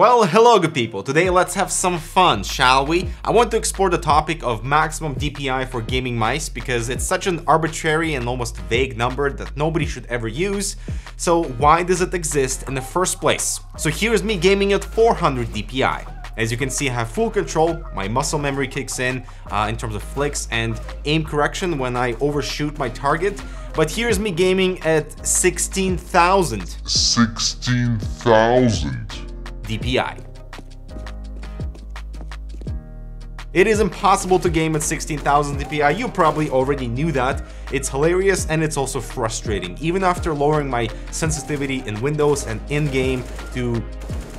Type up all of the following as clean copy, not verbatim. Well, hello good people, today let's have some fun, shall we? I want to explore the topic of maximum DPI for gaming mice because it's such an arbitrary and almost vague number that nobody should ever use, so why does it exist in the first place? So here's me gaming at 400 DPI. As you can see, I have full control, my muscle memory kicks in terms of flicks and aim correction when I overshoot my target. But here's me gaming at 16,000 DPI. It is impossible to game at 16,000 DPI, you probably already knew that. It's hilarious and it's also frustrating. Even after lowering my sensitivity in Windows and in-game to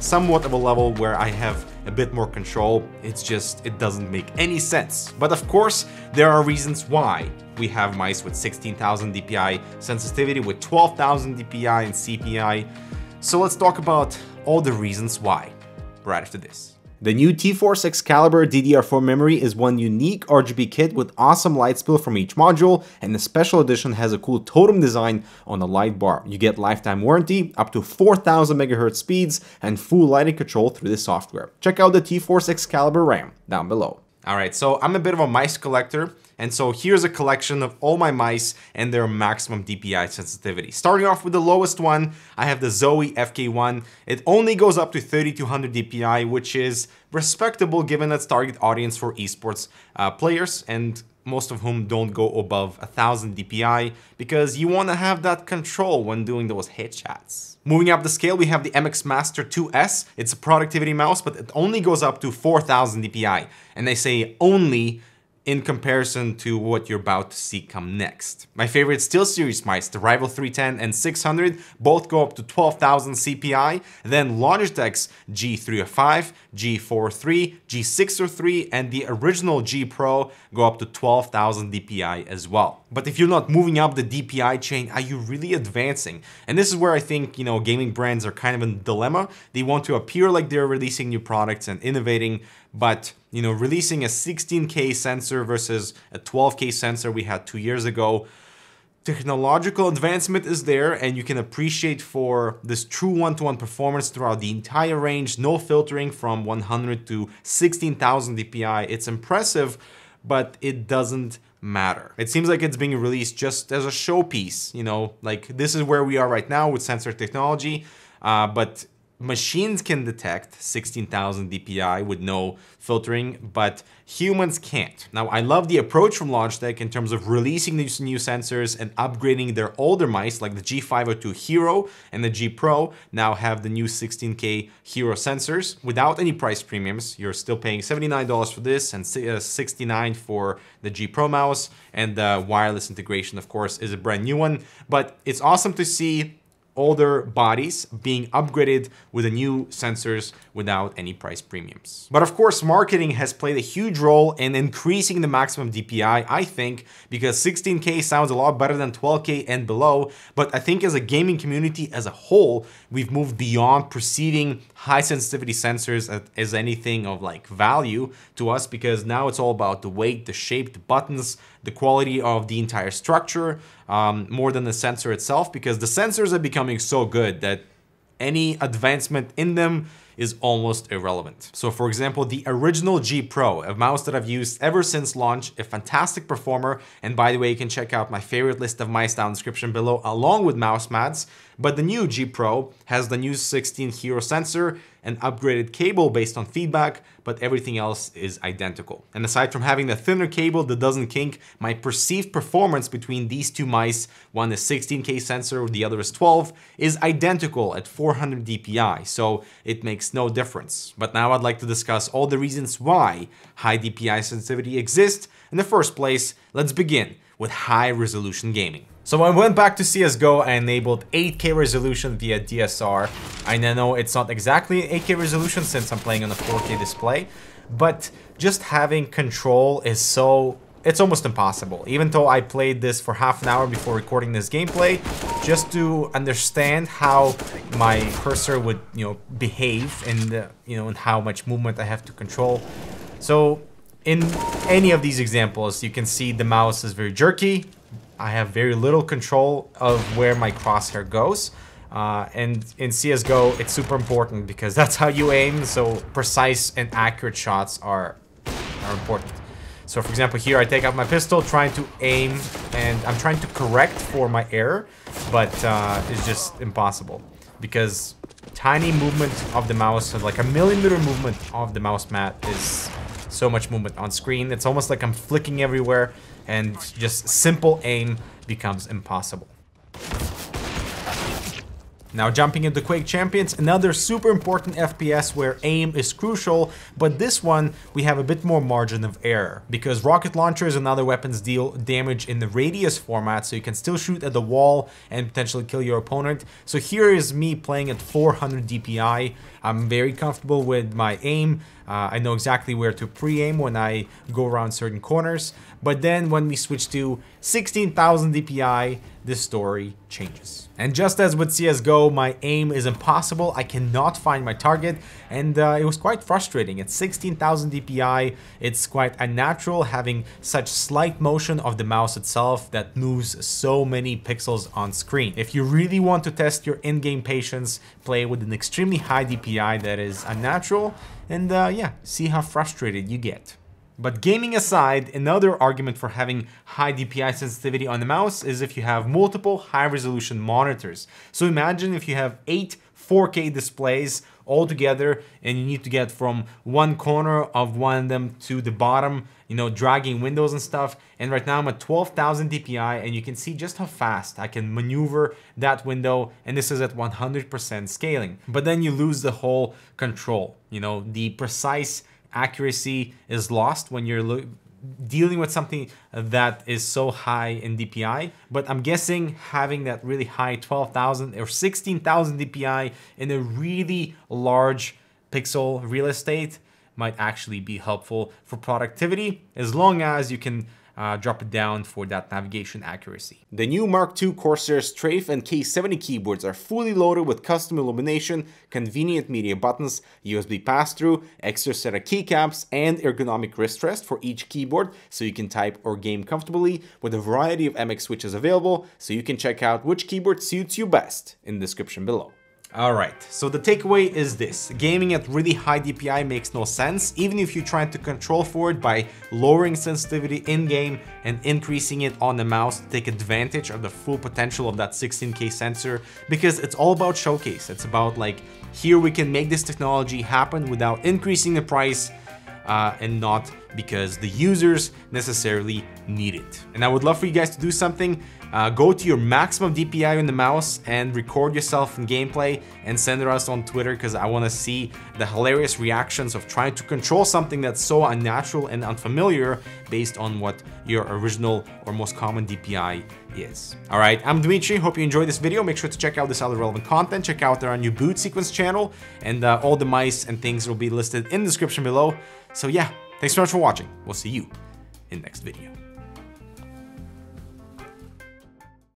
somewhat of a level where I have a bit more control, it's just, it doesn't make any sense. But of course, there are reasons why we have mice with 16,000 DPI sensitivity, with 12,000 DPI and CPI. So let's talk about all the reasons why, right after this. The new T-Force Excalibur DDR4 memory is one unique RGB kit with awesome light spill from each module, and the special edition has a cool totem design on the light bar. You get lifetime warranty, up to 4000 MHz speeds, and full lighting control through the software. Check out the T-Force Excalibur RAM down below. Alright, so I'm a bit of a mice collector, and so here's a collection of all my mice and their maximum DPI sensitivity. Starting off with the lowest one, I have the Zowie FK1. It only goes up to 3200 DPI, which is respectable given its target audience for esports players, and most of whom don't go above 1000 DPI, because you want to have that control when doing those headshots. Moving up the scale, we have the MX Master 2S. It's a productivity mouse, but it only goes up to 4000 DPI. And I say only in comparison to what you're about to see come next. My favorite SteelSeries mice, the Rival 310 and 600, both go up to 12,000 CPI. Then Logitech's G305, G403, G603, and the original G Pro go up to 12,000 DPI as well. But if you're not moving up the DPI chain, are you really advancing? And this is where I think, you know, gaming brands are kind of in a dilemma. They want to appear like they're releasing new products and innovating, but you know, releasing a 16K sensor versus a 12K sensor we had 2 years ago, technological advancement is there and you can appreciate for this true one-to-one performance throughout the entire range, no filtering from 100 to 16,000 DPI. It's impressive, but it doesn't matter. It seems like it's being released just as a showpiece, you know, like this is where we are right now with sensor technology, but machines can detect 16,000 DPI with no filtering, but humans can't. Now, I love the approach from Logitech in terms of releasing these new sensors and upgrading their older mice, like the G502 Hero and the G Pro now have the new 16K Hero sensors without any price premiums. You're still paying $79 for this and $69 for the G Pro mouse, and the wireless integration, of course, is a brand new one, but it's awesome to see older bodies being upgraded with the new sensors without any price premiums. But of course, marketing has played a huge role in increasing the maximum DPI, I think, because 16K sounds a lot better than 12K and below, but I think as a gaming community as a whole, we've moved beyond perceiving high sensitivity sensors as anything of like value to us, because now it's all about the weight, the shape, the buttons, the quality of the entire structure, more than the sensor itself, because the sensors are becoming so good that any advancement in them is almost irrelevant. So for example, the original G Pro, a mouse that I've used ever since launch, a fantastic performer. And by the way, you can check out my favorite list of mice down in the description below, along with mouse mats. But the new G Pro has the new 16 Hero sensor, an upgraded cable based on feedback, but everything else is identical. And aside from having the thinner cable that doesn't kink, my perceived performance between these two mice, one is 16K sensor, the other is 12, is identical at 400 DPI. So it makes no difference. But now I'd like to discuss all the reasons why high DPI sensitivity exists in the first place. Let's begin with high resolution gaming. So I went back to CSGO and enabled 8K resolution via DSR. I know it's not exactly 8K resolution since I'm playing on a 4K display, but just having control is so, it's almost impossible. Even though I played this for half an hour before recording this gameplay, just to understand how my cursor would, you know, behave and, you know, and how much movement I have to control. So in any of these examples, you can see the mouse is very jerky. I have very little control of where my crosshair goes. And in CSGO, it's super important because that's how you aim, so precise and accurate shots are important. So for example, here I take out my pistol, trying to aim, and I'm trying to correct for my error, but it's just impossible because tiny movement of the mouse, so like a millimeter movement of the mouse mat is so much movement on screen. It's almost like I'm flicking everywhere, and just simple aim becomes impossible. Now jumping into Quake Champions, another super important FPS where aim is crucial, but this one we have a bit more margin of error because rocket launchers and other weapons deal damage in the radius format, so you can still shoot at the wall and potentially kill your opponent. So here is me playing at 400 DPI. I'm very comfortable with my aim. I know exactly where to pre-aim when I go around certain corners, but then when we switch to 16,000 DPI, the story changes. And just as with CSGO, my aim is impossible. I cannot find my target, and it was quite frustrating. At 16,000 DPI, it's quite unnatural having such slight motion of the mouse itself that moves so many pixels on screen. If you really want to test your in-game patience, play with an extremely high DPI that is unnatural, and yeah, see how frustrated you get. But gaming aside, another argument for having high DPI sensitivity on the mouse is if you have multiple high-resolution monitors. So imagine if you have 8 4K displays all together and you need to get from one corner of one of them to the bottom, you know, dragging windows and stuff. And right now I'm at 12,000 DPI and you can see just how fast I can maneuver that window, and this is at 100% scaling. But then you lose the whole control, you know, the precise accuracy is lost when you're dealing with something that is so high in DPI. But I'm guessing having that really high 12,000 or 16,000 DPI in a really large pixel real estate might actually be helpful for productivity, as long as you can drop it down for that navigation accuracy. The new Mark II Corsair Strafe and K70 keyboards are fully loaded with custom illumination, convenient media buttons, USB pass-through, extra set of keycaps, and ergonomic wrist rest for each keyboard, so you can type or game comfortably, with a variety of MX switches available, so you can check out which keyboard suits you best in the description below. Alright, so the takeaway is this: gaming at really high DPI makes no sense, even if you try to control for it by lowering sensitivity in-game and increasing it on the mouse to take advantage of the full potential of that 16K sensor, because it's all about showcase. It's about like, here we can make this technology happen without increasing the price, and not because the users necessarily need it. And I would love for you guys to do something. Go to your maximum DPI on the mouse and record yourself in gameplay and send it us on Twitter, because I want to see the hilarious reactions of trying to control something that's so unnatural and unfamiliar based on what your original or most common DPI is. All right, I'm Dmitry. Hope you enjoyed this video. Make sure to check out this other relevant content. Check out our new boot sequence channel, and all the mice and things will be listed in the description below. So yeah, thanks so much for watching. We'll see you in the next video.